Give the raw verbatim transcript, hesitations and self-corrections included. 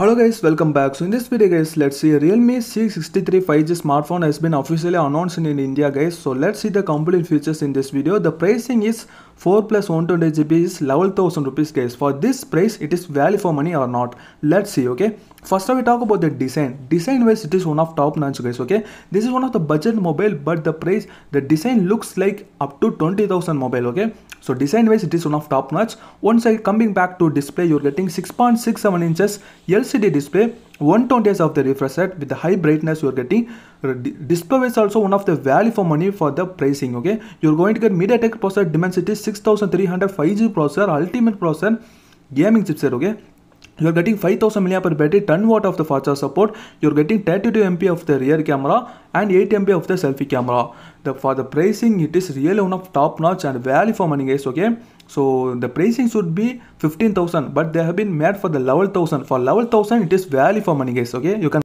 Hello guys, welcome back. So in this video guys, let's see Realme C sixty-three five G smartphone has been officially announced in India guys. So let's see the complete features in this video. The pricing is four plus one twenty G B is eleven thousand rupees guys. For this price, it is value for money or not? Let's see. Okay, first we talk about the design. Design wise, it is one of top notch guys. Okay, this is one of the budget mobile, but the price, the design looks like up to twenty thousand mobile. Okay, so design wise, it is one of top notch. Once I coming back to display, you're getting six point six seven inches L C D display, one twenty Hz of the refresh rate with the high brightness you are getting. Display is also one of the value for money for the pricing. Okay, you're going to get MediaTek processor, Dimensity sixty-three hundred five G processor, ultimate processor, gaming chipset. Okay, you're getting five thousand mAh battery, ten watt of the fast charge support. You're getting thirty-two megapixel of the rear camera and eight megapixel of the selfie camera. The, for the pricing, it is really one of top notch and value for money guys. Okay, so the pricing should be fifteen thousand, but they have been made for the level thousand. For level thousand, it is value for money guys. Okay, you can